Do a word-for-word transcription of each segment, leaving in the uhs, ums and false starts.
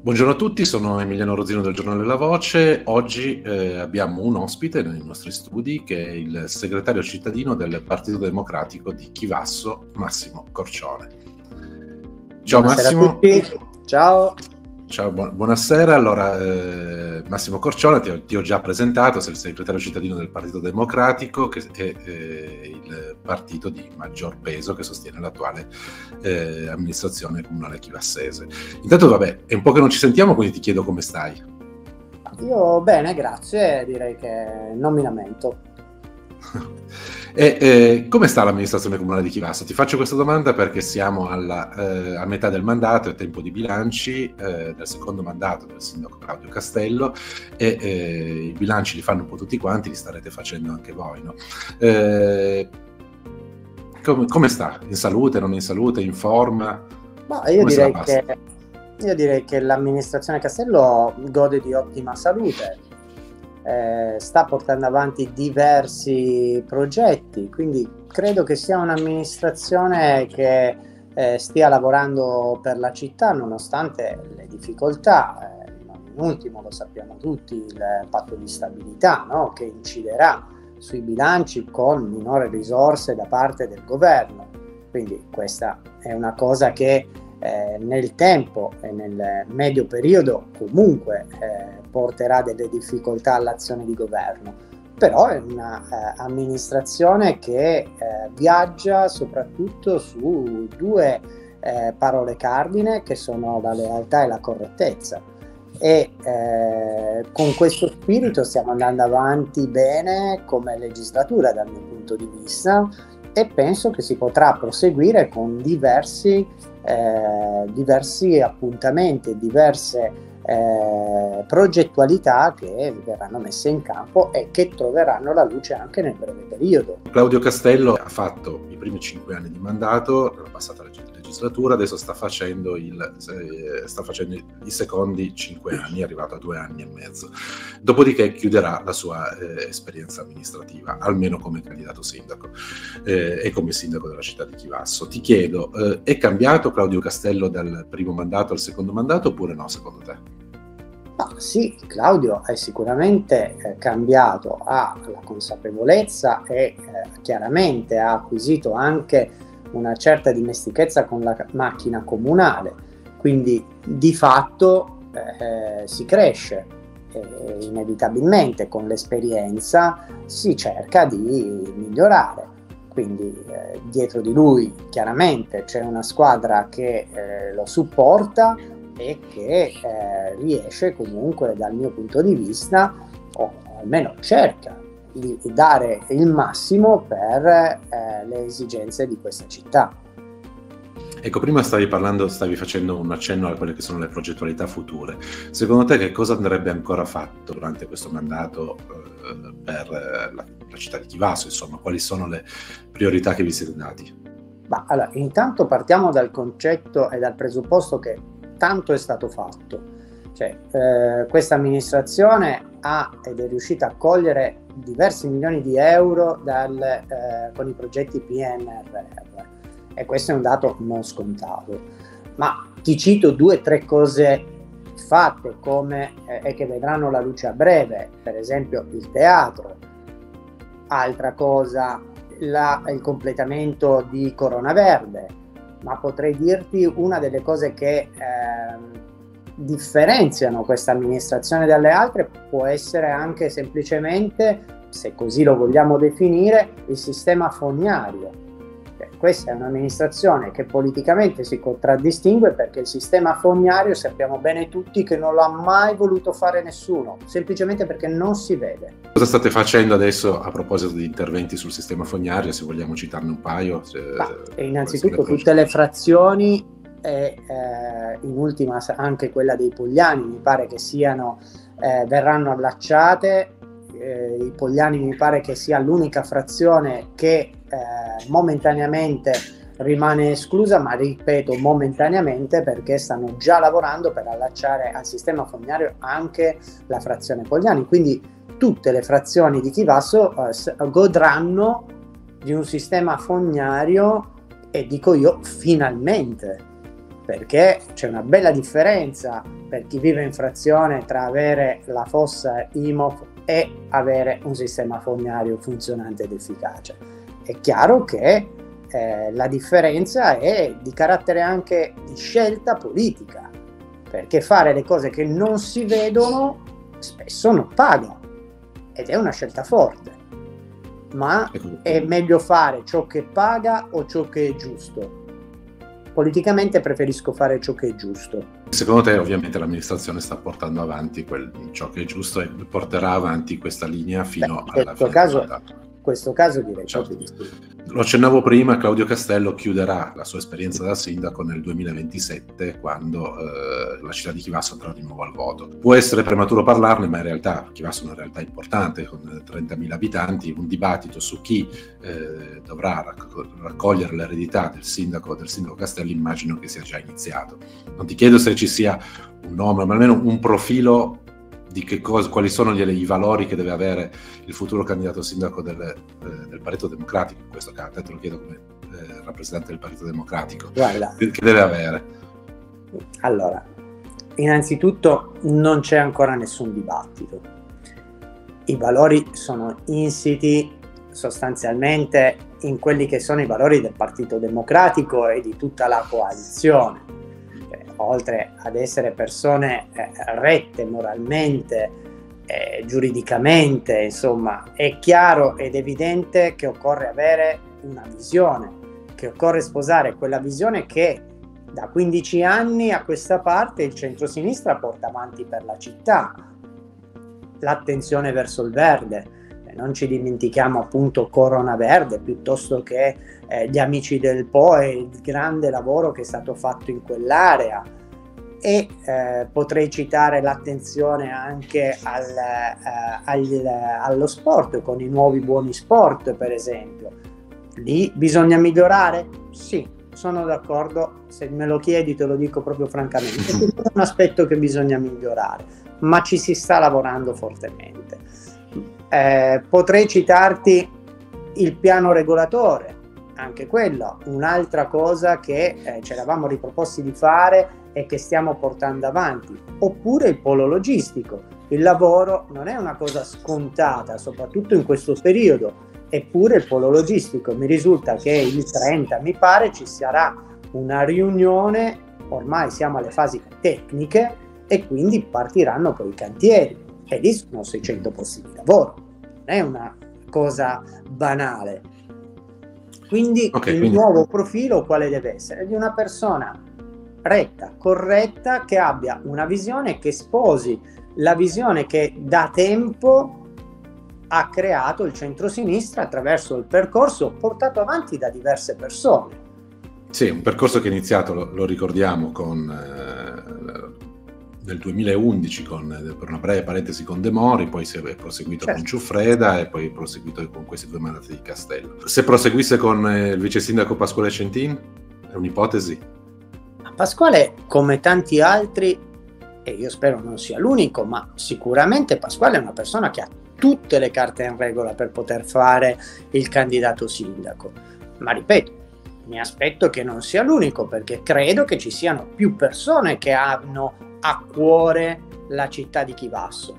Buongiorno a tutti, sono Emiliano Rosino del Giornale La Voce. Oggi eh, abbiamo un ospite nei nostri studi che è il segretario cittadino del Partito Democratico di Chivasso, Massimo Corcione. Ciao buonasera Massimo. A tutti. Ciao. Ciao, bu buonasera. Allora, eh, Massimo Corcione, ti ho, ti ho già presentato, sei il segretario cittadino del Partito Democratico, che è eh, il partito di maggior peso che sostiene l'attuale eh, amministrazione comunale chivassese. Intanto, vabbè, è un po' che non ci sentiamo, quindi ti chiedo come stai. Io bene, grazie, direi che non mi lamento. E eh, come sta l'amministrazione comunale di Chivasso? Ti faccio questa domanda perché siamo alla, eh, a metà del mandato, è tempo di bilanci, eh, del secondo mandato del sindaco Claudio Castello, e eh, i bilanci li fanno un po' tutti quanti, li starete facendo anche voi, no? Eh, com come sta? In salute, non in salute, in forma? Ma io, direi che, io direi che l'amministrazione Castello gode di ottima salute. Eh, sta portando avanti diversi progetti, quindi credo che sia un'amministrazione che eh, stia lavorando per la città nonostante le difficoltà, eh, in ultimo lo sappiamo tutti, il patto di stabilità, no? Che inciderà sui bilanci con minore risorse da parte del governo, quindi questa è una cosa che eh, nel tempo e nel medio periodo comunque eh, porterà delle difficoltà all'azione di governo, però è un'amministrazione eh, che eh, viaggia soprattutto su due eh, parole cardine che sono la lealtà e la correttezza, e eh, con questo spirito stiamo andando avanti bene come legislatura dal mio punto di vista, e penso che si potrà proseguire con diversi, eh, diversi appuntamenti, diverse Eh, progettualità che verranno messe in campo e che troveranno la luce anche nel breve periodo. Claudio Castello ha fatto i primi cinque anni di mandato, la passata legislatura, adesso sta facendo, il, sta facendo i secondi cinque anni, è arrivato a due anni e mezzo, dopodiché chiuderà la sua eh, esperienza amministrativa, almeno come candidato sindaco eh, e come sindaco della città di Chivasso. Ti chiedo, eh, è cambiato Claudio Castello dal primo mandato al secondo mandato oppure no, secondo te? Ah, sì, Claudio è sicuramente eh, cambiato, ha la consapevolezza e eh, chiaramente ha acquisito anche una certa dimestichezza con la macchina comunale, quindi di fatto eh, si cresce e inevitabilmente con l'esperienza si cerca di migliorare, quindi eh, dietro di lui chiaramente c'è una squadra che eh, lo supporta e che eh, riesce comunque dal mio punto di vista, o almeno cerca di dare il massimo per eh, le esigenze di questa città. Ecco, prima stavi parlando, stavi facendo un accenno a quelle che sono le progettualità future. Secondo te che cosa andrebbe ancora fatto durante questo mandato eh, per la, la città di Chivasso? Insomma, quali sono le priorità che vi siete dati? Ma, allora, intanto partiamo dal concetto e dal presupposto che tanto è stato fatto, cioè, eh, questa amministrazione ha ed è riuscita a cogliere diversi milioni di euro dal, eh, con i progetti P N R R, e questo è un dato non scontato, ma ti cito due o tre cose fatte come, eh, e che vedranno la luce a breve, per esempio il teatro, altra cosa la, il completamento di Corona Verde. Ma potrei dirti una delle cose che eh, differenziano questa amministrazione dalle altre può essere anche semplicemente, se così lo vogliamo definire, il sistema fognario. Beh, questa è un'amministrazione che politicamente si contraddistingue perché il sistema fognario sappiamo bene tutti che non lo ha mai voluto fare nessuno, semplicemente perché non si vede. Cosa state facendo adesso a proposito di interventi sul sistema fognario, se vogliamo citarne un paio? Se, Beh, innanzitutto tutte le frazioni e eh, in ultima anche quella dei Pogliani, mi pare che siano, eh, verranno allacciate. Eh, i Pogliani mi pare che sia l'unica frazione che eh, momentaneamente rimane esclusa, ma ripeto momentaneamente perché stanno già lavorando per allacciare al sistema fognario anche la frazione Pogliani, quindi tutte le frazioni di Chivasso eh, godranno di un sistema fognario, e dico io finalmente. perché c'è una bella differenza per chi vive in frazione tra avere la fossa I M O F e avere un sistema fognario funzionante ed efficace. È chiaro che eh, la differenza è di carattere anche di scelta politica, perché fare le cose che non si vedono spesso non pagano, ed è una scelta forte, ma è meglio fare ciò che paga o ciò che è giusto? Politicamente preferisco fare ciò che è giusto. Secondo te ovviamente l'amministrazione sta portando avanti quel, ciò che è giusto e porterà avanti questa linea fino Beh, alla fine caso, in questo caso direi certo. Di lo accennavo prima, Claudio Castello chiuderà la sua esperienza da sindaco nel duemilaventisette, quando eh, la città di Chivasso andrà di nuovo al voto. Può essere prematuro parlarne, ma in realtà Chivasso è una realtà importante con trentamila abitanti. Un dibattito su chi eh, dovrà racco raccogliere l'eredità del sindaco, del sindaco Castello immagino che sia già iniziato. Non ti chiedo se ci sia un nome, ma almeno un profilo di che cosa, quali sono gli, i valori che deve avere il futuro candidato sindaco del, eh, del Partito Democratico, in questo caso, te lo chiedo come eh, rappresentante del Partito Democratico. Guarda, che, che deve avere? Allora, innanzitutto non c'è ancora nessun dibattito. I valori sono insiti sostanzialmente in quelli che sono i valori del Partito Democratico e di tutta la coalizione. Oltre ad essere persone eh, rette moralmente, eh, giuridicamente, insomma, è chiaro ed evidente che occorre avere una visione, che occorre sposare quella visione che da quindici anni a questa parte il centrosinistra porta avanti per la città, l'attenzione verso il verde. Non ci dimentichiamo appunto Corona Verde, piuttosto che eh, gli Amici del Po e il grande lavoro che è stato fatto in quell'area, e eh, potrei citare l'attenzione anche al, eh, al, allo sport, con i nuovi buoni sport per esempio. Lì bisogna migliorare? Sì, sono d'accordo, se me lo chiedi te lo dico proprio francamente, è un aspetto che bisogna migliorare, ma ci si sta lavorando fortemente. Eh, potrei citarti il piano regolatore, anche quello, un'altra cosa che eh, ce l'avamo riproposti di fare e che stiamo portando avanti, oppure il polo logistico. Il lavoro non è una cosa scontata, soprattutto in questo periodo, eppure il polo logistico, mi risulta che il trenta, mi pare, ci sarà una riunione, ormai siamo alle fasi tecniche e quindi partiranno poi i cantieri. E lì sono seicento posti di lavoro, non è una cosa banale. Quindi okay, il quindi... nuovo profilo quale deve essere? Di una persona retta, corretta, che abbia una visione, che sposi la visione che da tempo ha creato il centrosinistra attraverso il percorso portato avanti da diverse persone. Sì, un percorso che è iniziato, lo, lo ricordiamo, con... Eh... nel duemilaundici, con, per una breve parentesi, con De Mori, poi si è proseguito certo. con Ciuffreda e poi proseguito con questi due mandati di Castello. Se proseguisse con eh, il vice sindaco Pasquale Centin, è un'ipotesi? Pasquale, come tanti altri, e io spero non sia l'unico, ma sicuramente Pasquale è una persona che ha tutte le carte in regola per poter fare il candidato sindaco. Ma ripeto, mi aspetto che non sia l'unico, perché credo che ci siano più persone che hanno a cuore la città di Chivasso,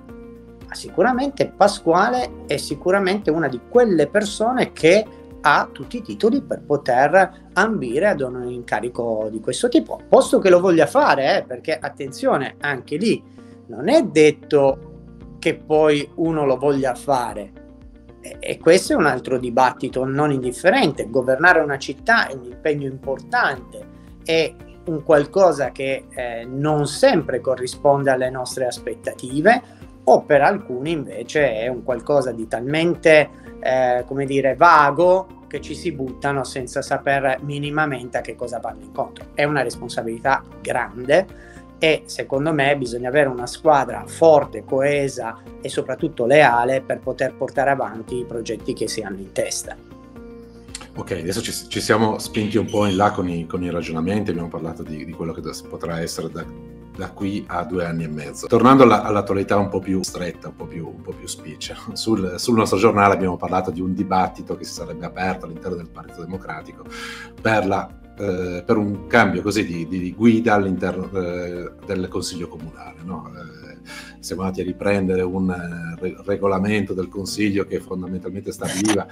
ma sicuramente Pasquale è sicuramente una di quelle persone che ha tutti i titoli per poter ambire ad un incarico di questo tipo, posto che lo voglia fare, eh, perché attenzione, anche lì non è detto che poi uno lo voglia fare, e, e questo è un altro dibattito non indifferente. Governare una città è un impegno importante, e un qualcosa che eh, non sempre corrisponde alle nostre aspettative, o per alcuni invece è un qualcosa di talmente eh, come dire vago che ci si buttano senza saper minimamente a che cosa vanno incontro. È una responsabilità grande e secondo me bisogna avere una squadra forte, coesa e soprattutto leale per poter portare avanti i progetti che si hanno in testa. Ok, adesso ci, ci siamo spinti un po' in là con i, con i ragionamenti, abbiamo parlato di, di quello che potrà essere da, da qui a due anni e mezzo. Tornando all'attualità un po' più stretta, un po' più, un po' più spiccia, sul, sul nostro giornale abbiamo parlato di un dibattito che si sarebbe aperto all'interno del Partito Democratico per la eh, per un cambio così di, di guida all'interno eh, del Consiglio Comunale, no? Eh, siamo andati a riprendere un eh, regolamento del Consiglio che fondamentalmente stabiliva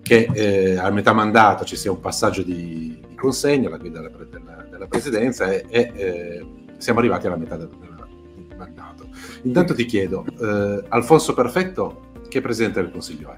che eh, a metà mandato ci sia un passaggio di, di consegna, la guida della, della, della Presidenza, e, e eh, siamo arrivati alla metà del, del mandato. Intanto ti chiedo, eh, Alfonso Perfetto che Presidente del Consiglio è?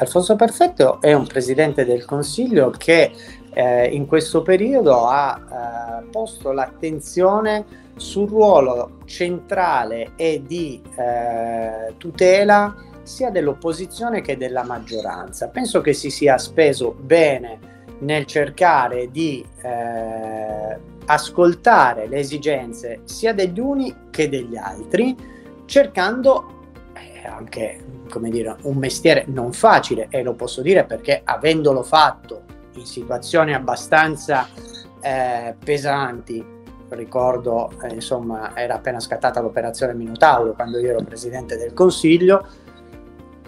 Alfonso Perfetto è un Presidente del Consiglio che eh, in questo periodo ha eh, posto l'attenzione sul ruolo centrale e di eh, tutela sia dell'opposizione che della maggioranza. Penso che si sia speso bene nel cercare di eh, ascoltare le esigenze sia degli uni che degli altri, cercando eh, anche, come dire, un mestiere non facile, e lo posso dire perché avendolo fatto in situazioni abbastanza eh, pesanti. Ricordo, eh, insomma, era appena scattata l'operazione Minotauro quando io ero Presidente del Consiglio.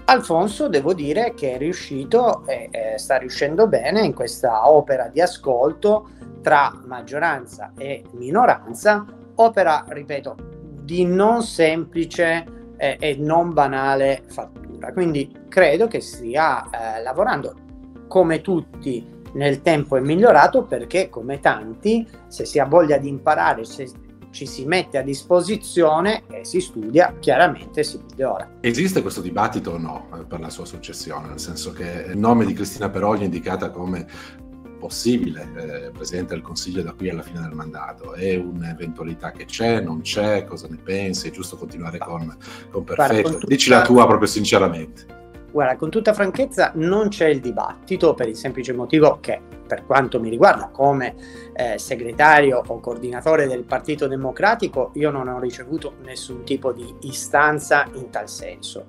Alfonso, devo dire che è riuscito e eh, sta riuscendo bene in questa opera di ascolto tra maggioranza e minoranza, opera, ripeto, di non semplice eh, e non banale fattura. Quindi credo che stia eh, lavorando, come tutti nel tempo è migliorato, perché come tanti, se si ha voglia di imparare, se ci si mette a disposizione e si studia, chiaramente si migliora. Esiste questo dibattito o no per la sua successione? Nel senso che il nome di Cristina Perogli è indicata come possibile eh, Presidente del Consiglio da qui alla fine del mandato. È un'eventualità che c'è, non c'è? Cosa ne pensi? È giusto continuare con, con Perfetto? Dici la tua proprio sinceramente. Guarda, con tutta franchezza non c'è il dibattito, per il semplice motivo che, per quanto mi riguarda, come eh, segretario o coordinatore del Partito Democratico, io non ho ricevuto nessun tipo di istanza in tal senso.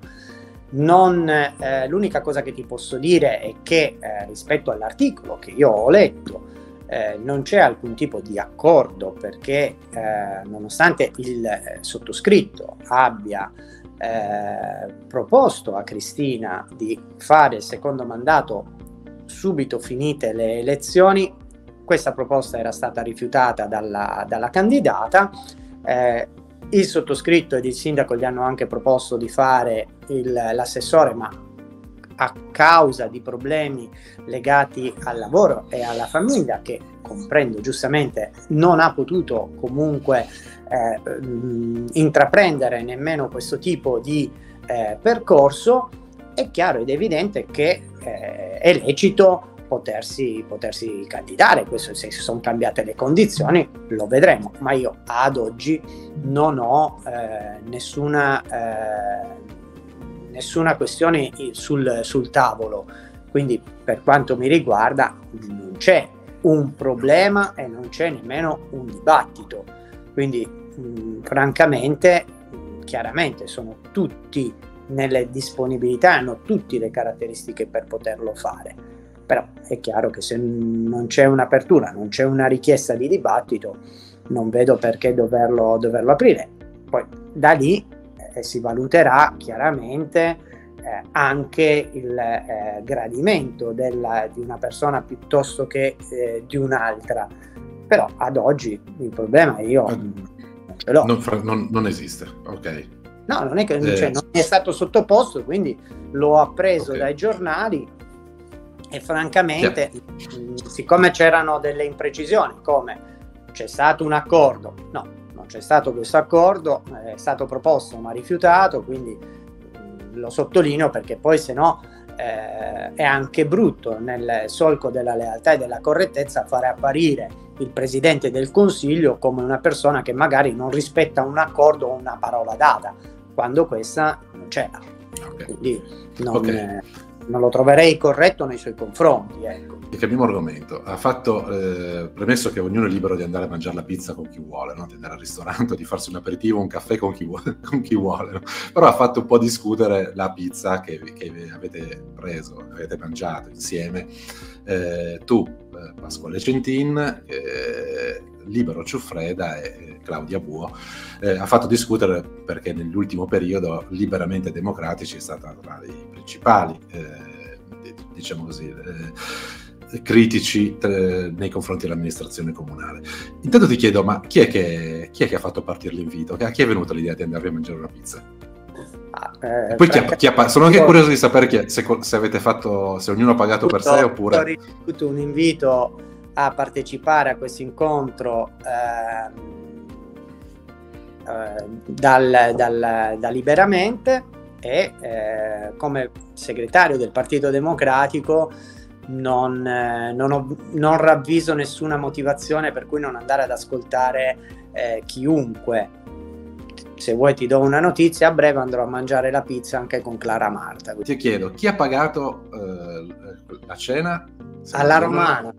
Non, eh, l'unica cosa che ti posso dire è che eh, rispetto all'articolo che io ho letto eh, non c'è alcun tipo di accordo, perché eh, nonostante il eh, sottoscritto abbia Eh, proposto a Cristina di fare il secondo mandato subito finite le elezioni, questa proposta era stata rifiutata dalla, dalla candidata. Eh, il sottoscritto ed il sindaco gli hanno anche proposto di fare l'assessore, ma a causa di problemi legati al lavoro e alla famiglia, che comprendo giustamente, non ha potuto comunque Eh, mh, intraprendere nemmeno questo tipo di eh, percorso. È chiaro ed evidente che eh, è lecito potersi, potersi candidare. Questo, se sono cambiate le condizioni lo vedremo, ma io ad oggi non ho eh, nessuna, eh, nessuna questione sul, sul tavolo, quindi per quanto mi riguarda non c'è un problema e non c'è nemmeno un dibattito. Quindi mh, francamente, mh, chiaramente sono tutti nelle disponibilità, hanno tutte le caratteristiche per poterlo fare, però è chiaro che se non c'è un'apertura, non c'è una richiesta di dibattito, non vedo perché doverlo, doverlo aprire. Poi da lì eh, si valuterà chiaramente eh, anche il eh, gradimento della, di una persona piuttosto che eh, di un'altra. Però ad oggi il problema io non ce l'ho. Non, non, non esiste, ok. No, non è che eh. cioè, non è stato sottoposto, quindi l'ho appreso okay. dai giornali e francamente, yeah. siccome c'erano delle imprecisioni, come c'è stato un accordo, no, non c'è stato questo accordo, è stato proposto ma rifiutato, quindi lo sottolineo perché poi se no eh, è anche brutto, nel solco della lealtà e della correttezza, fare apparire il Presidente del Consiglio come una persona che magari non rispetta un accordo o una parola data, quando questa non c'era. Okay. Quindi non, okay. eh, non lo troverei corretto nei suoi confronti. Ecco. Il primo argomento, ha fatto eh, premesso che ognuno è libero di andare a mangiare la pizza con chi vuole, no? Di andare al ristorante, di farsi un aperitivo, un caffè con chi vuole, con chi vuole, no? Però ha fatto un po' discutere la pizza che, che avete preso, avete mangiato insieme. Eh, tu, eh, Pasquale Centin, eh, Libero Ciuffreda e Claudia Buo, eh, ha fatto discutere perché nell'ultimo periodo Liberamente Democratici è stata tra i principali, eh, diciamo così, eh, critici eh, nei confronti dell'amministrazione comunale. Intanto ti chiedo, ma chi è che, chi è che ha fatto partire l'invito? A chi è venuta l'idea di andare a mangiare una pizza? Ah, eh, poi chi ha, chi ha, sono anche curioso di sapere chi è, se, se avete fatto, se ognuno ha pagato tutto, per sé oppure... Ho ricevuto un invito a partecipare a questo incontro eh, eh, dal, dal, da Liberamente e eh, come segretario del Partito Democratico non, eh, non, ho, non ravviso nessuna motivazione per cui non andare ad ascoltare eh, chiunque. Se vuoi ti do una notizia, a breve andrò a mangiare la pizza anche con Clara Marta. Ti chiedo, chi ha pagato eh, la cena? Alla romana.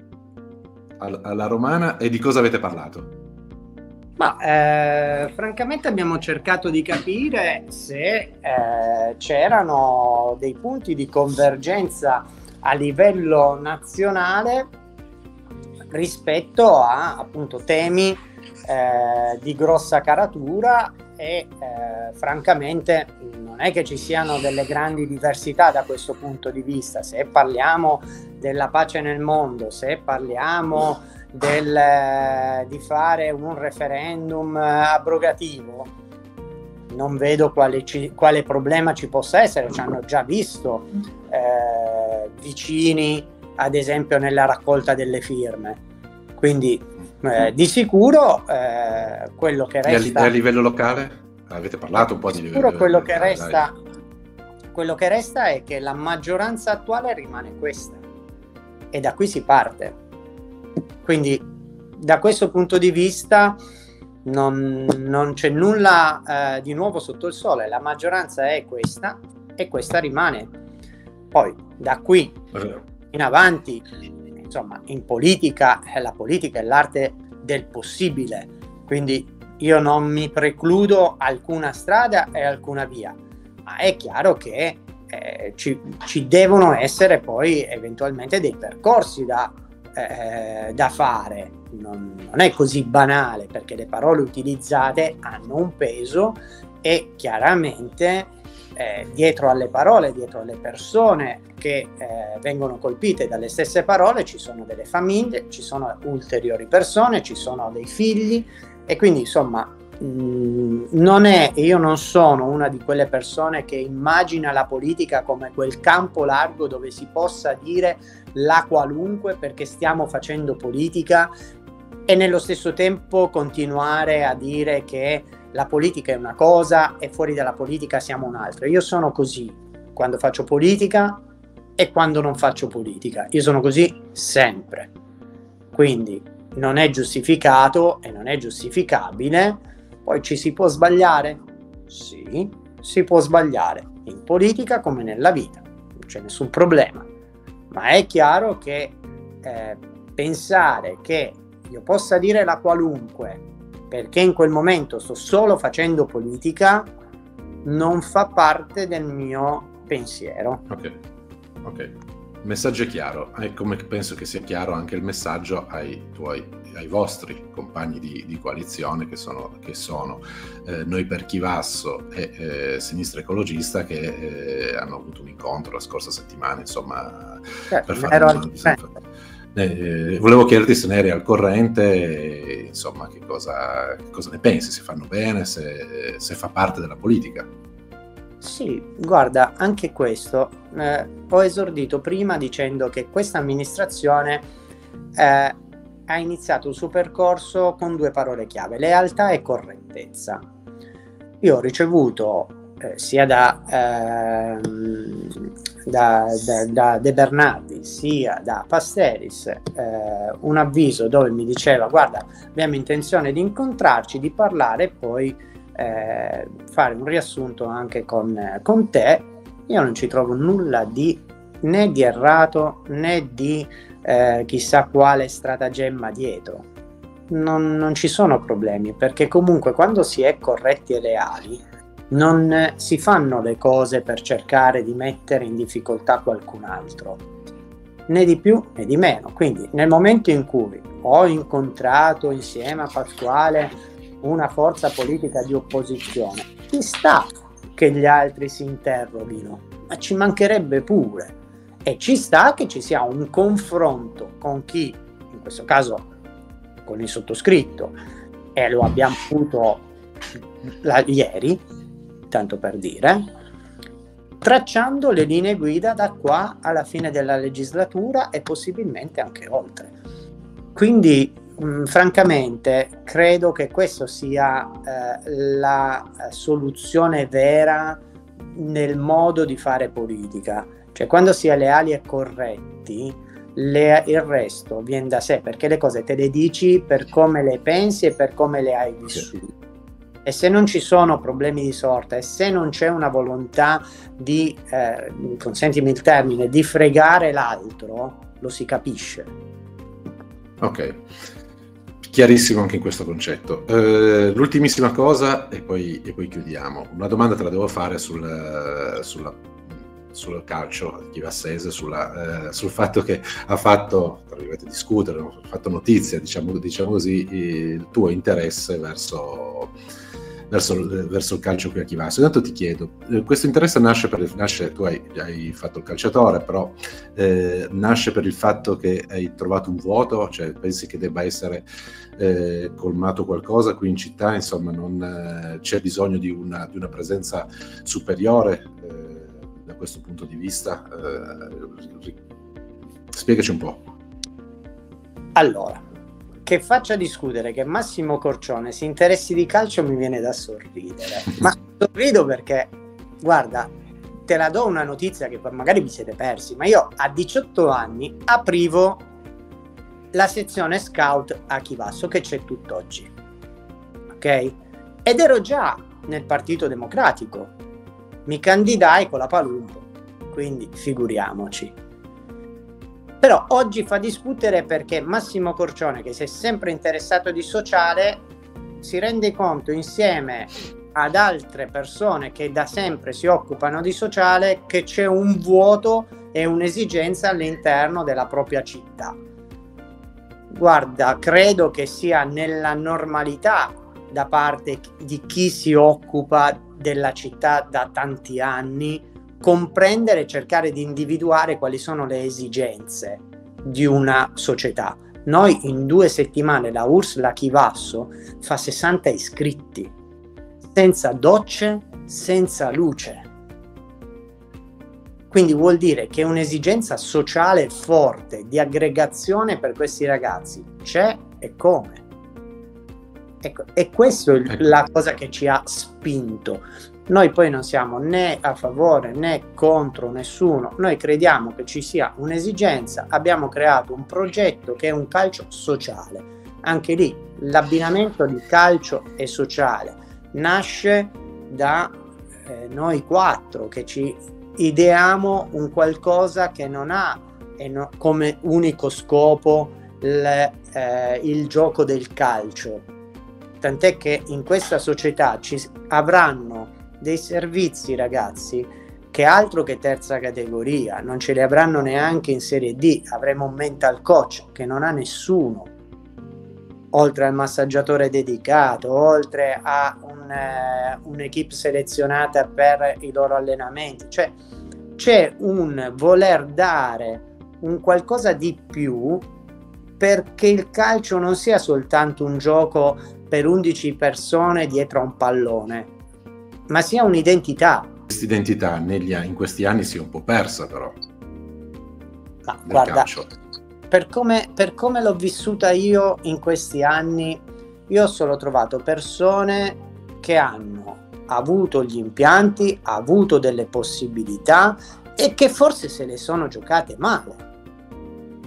Alla romana, e di cosa avete parlato? Ma eh, francamente abbiamo cercato di capire se eh, c'erano dei punti di convergenza a livello nazionale rispetto a appunto temi eh, di grossa caratura e eh, francamente non è che ci siano delle grandi diversità da questo punto di vista. Se parliamo della pace nel mondo, se parliamo del, eh, di fare un referendum eh, abrogativo, non vedo quale, ci, quale problema ci possa essere. Ci hanno già visto eh, vicini, ad esempio, nella raccolta delle firme. Quindi eh, di sicuro eh, quello che resta... E a livello locale? Avete parlato un po' di livello locale. Quello che resta, quello che resta è che la maggioranza attuale rimane questa. E da qui si parte. Quindi da questo punto di vista non, non c'è nulla eh, di nuovo sotto il sole. La maggioranza è questa e questa rimane. Poi da qui in avanti, insomma, in politica, la politica è l'arte del possibile. Quindi io non mi precludo alcuna strada e alcuna via, ma è chiaro che eh, ci, ci devono essere poi eventualmente dei percorsi da Eh, da fare. Non, non è così banale, perché le parole utilizzate hanno un peso e chiaramente eh, dietro alle parole, dietro alle persone che eh, vengono colpite dalle stesse parole ci sono delle famiglie, ci sono ulteriori persone, ci sono dei figli e quindi insomma mh, non è, io non sono una di quelle persone che immagina la politica come quel campo largo dove si possa dire la qualunque perché stiamo facendo politica e nello stesso tempo continuare a dire che la politica è una cosa e fuori dalla politica siamo un'altra. Io sono così quando faccio politica e quando non faccio politica, io sono così sempre, quindi non è giustificato e non è giustificabile. Poi ci si può sbagliare? Sì, si può sbagliare in politica come nella vita, non c'è nessun problema. Ma è chiaro che eh, pensare che io possa dire la qualunque perché in quel momento sto solo facendo politica non fa parte del mio pensiero. Ok, ok. Messaggio chiaro, è come penso che sia chiaro anche il messaggio ai tuoi, ai vostri compagni di, di coalizione che sono, che sono eh, Noi per Chivasso e eh, Sinistra Ecologista, che eh, hanno avuto un incontro la scorsa settimana, insomma, certo, per fare un... eh, volevo chiederti se ne eri al corrente e, insomma, che cosa, che cosa ne pensi, se fanno bene, se, se fa parte della politica. Sì, guarda, anche questo eh, ho esordito prima dicendo che questa amministrazione eh, ha iniziato il suo percorso con due parole chiave: lealtà e correttezza. Io ho ricevuto eh, sia da, eh, da, da, da De Bernardi sia da Pasteris eh, un avviso dove mi diceva: guarda, abbiamo intenzione di incontrarci, di parlare e poi Eh, fare un riassunto anche con, eh, con te. Io non ci trovo nulla di né di errato né di eh, chissà quale stratagemma dietro. Non, non ci sono problemi, perché comunque quando si è corretti e leali non eh, si fanno le cose per cercare di mettere in difficoltà qualcun altro, né di più né di meno. Quindi nel momento in cui ho incontrato insieme a Pasquale una forza politica di opposizione, ci sta che gli altri si interroghino, ma ci mancherebbe pure. E ci sta che ci sia un confronto con chi, in questo caso con il sottoscritto, e eh, lo abbiamo avuto la, ieri, tanto per dire, tracciando le linee guida da qua alla fine della legislatura e possibilmente anche oltre. Quindi mh, francamente credo che questa sia eh, la soluzione vera nel modo di fare politica, cioè quando si è leali e corretti le, il resto viene da sé, perché le cose te le dici per come le pensi e per come le hai vissute. E se non ci sono problemi di sorta e se non c'è una volontà di, eh, consentimi il termine, di fregare l'altro, lo si capisce. Ok, chiarissimo anche in questo concetto. Eh, l'ultimissima cosa e poi, e poi chiudiamo. Una domanda te la devo fare sul, sulla, sul calcio di Vassese, sulla, eh, sul fatto che ha fatto, tra virgolette, discutere, ha fatto notizia, diciamo, diciamo così, il tuo interesse verso... Verso, verso il calcio qui a Chivasso. Intanto ti chiedo, eh, questo interesse nasce per il, nasce, tu hai, hai fatto il calciatore, però eh, nasce per il fatto che hai trovato un vuoto, cioè pensi che debba essere eh, colmato qualcosa qui in città, insomma non eh, c'è bisogno di una, di una presenza superiore eh, da questo punto di vista? Eh, spiegaci un po'. Allora, che faccia discutere che Massimo Corcione si interessi di calcio mi viene da sorridere, ma sorrido perché, guarda, te la do una notizia che magari vi siete persi, ma io a diciotto anni aprivo la sezione scout a Chivasso che c'è tutt'oggi, ok? Ed ero già nel Partito Democratico, mi candidai con la Palumbo, quindi figuriamoci. Però oggi fa discutere perché Massimo Corcione, che si è sempre interessato di sociale, si rende conto insieme ad altre persone che da sempre si occupano di sociale che c'è un vuoto e un'esigenza all'interno della propria città. Guarda, credo che sia nella normalità da parte di chi si occupa della città da tanti anni comprendere e cercare di individuare quali sono le esigenze di una società. Noi in due settimane la U R S S la Chivasso fa sessanta iscritti, senza docce, senza luce. Quindi vuol dire che un'esigenza sociale forte di aggregazione per questi ragazzi c'è e come. Ecco, e questa è la cosa che ci ha spinto. Noi poi non siamo né a favore né contro nessuno, noi crediamo che ci sia un'esigenza, abbiamo creato un progetto che è un calcio sociale. Anche lì l'abbinamento di calcio e sociale nasce da eh, noi quattro che ci ideiamo un qualcosa che non ha e no, come unico scopo l, eh, il gioco del calcio, tant'è che in questa società ci avranno dei servizi ragazzi che altro che terza categoria non ce li avranno neanche in Serie D. Avremo un mental coach che non ha nessuno, oltre al massaggiatore dedicato, oltre a un, eh, un'equipe selezionata per i loro allenamenti. Cioè c'è un voler dare un qualcosa di più perché il calcio non sia soltanto un gioco per undici persone dietro a un pallone, ma sia un'identità. Questa identità negli, in questi anni si è un po' persa però. Ma guarda, per come, per come l'ho vissuta io in questi anni, io ho solo trovato persone che hanno avuto gli impianti, ha avuto delle possibilità e che forse se le sono giocate male.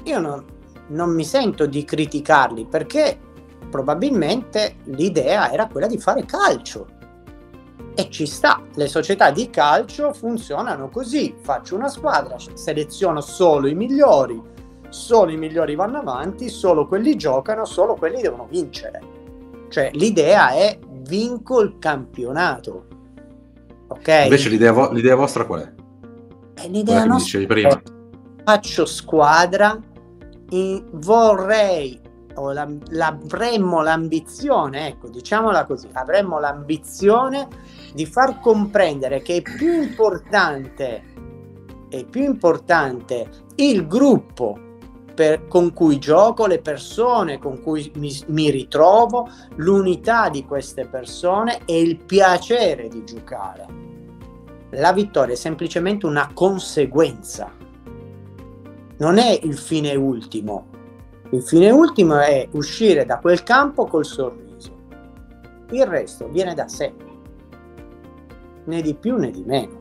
Io non, non mi sento di criticarli perché probabilmente l'idea era quella di fare calcio. E ci sta, le società di calcio funzionano così, faccio una squadra, seleziono solo i migliori, solo i migliori vanno avanti, solo quelli giocano, solo quelli devono vincere. Cioè l'idea è vinco il campionato, ok? Invece l'idea, vo- l'idea vostra qual è? È l'idea nostra, dicevi prima. Faccio squadra, in, vorrei... o la, la, avremmo l'ambizione, ecco, diciamola così, avremmo l'ambizione di far comprendere che è più importante è più importante il gruppo per, con cui gioco, le persone con cui mi, mi ritrovo, l'unità di queste persone e il piacere di giocare. La vittoria è semplicemente una conseguenza, non è il fine ultimo. Il fine ultimo è uscire da quel campo col sorriso. Il resto viene da sé, né di più né di meno.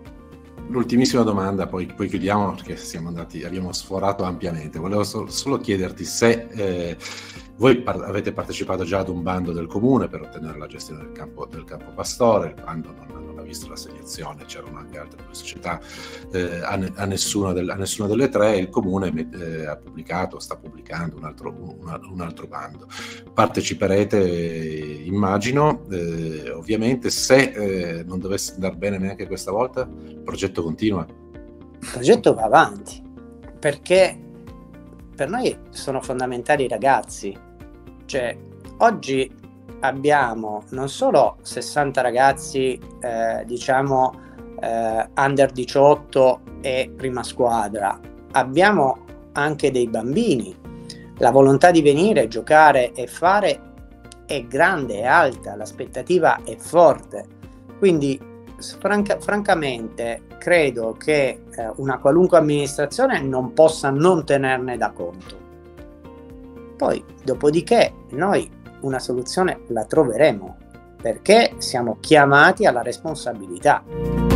L'ultimissima domanda, poi, poi chiudiamo perché siamo andati, abbiamo sforato ampiamente. Volevo so, solo chiederti se eh, voi par- avete partecipato già ad un bando del comune per ottenere la gestione del campo, del campo Pastore. Il bando non, non ha visto la segnazione, c'erano anche altre due società, eh, a, ne- a, nessuna del- a nessuna delle tre. Il comune met- eh, ha pubblicato, sta pubblicando un altro, un, un altro bando. Parteciperete, eh, immagino, eh, ovviamente. Se eh, non dovesse andare bene neanche questa volta, il progetto continua? Il progetto va avanti, perché per noi sono fondamentali i ragazzi. Cioè, oggi abbiamo non solo sessanta ragazzi eh, diciamo eh, under diciotto e prima squadra, abbiamo anche dei bambini. La volontà di venire, giocare e fare è grande, è alta, l'aspettativa è forte. Quindi Franca, francamente credo che eh, una qualunque amministrazione non possa non tenerne da conto. Poi dopodiché noi una soluzione la troveremo, perché siamo chiamati alla responsabilità.